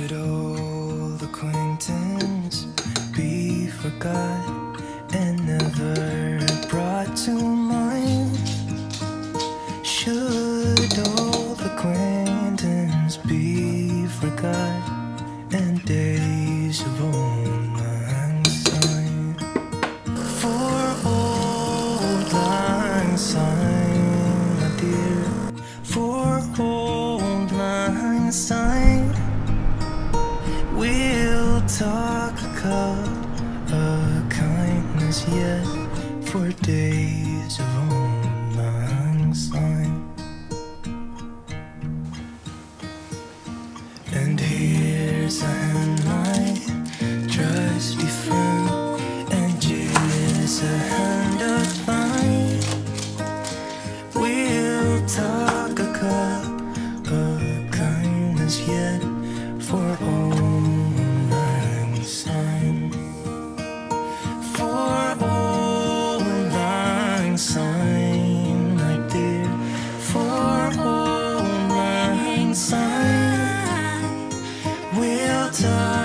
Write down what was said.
Should old acquaintance be forgot and never brought to mind? Should old acquaintance be forgot and days of old lang syne? For old lang syne, my dear, for old lang syne, we'll talk a cup of kindness yet for days of old lang syne. And here's I am my trusty friend, and here's a hand of mine. We'll talk a cup of kindness yet for old. Time.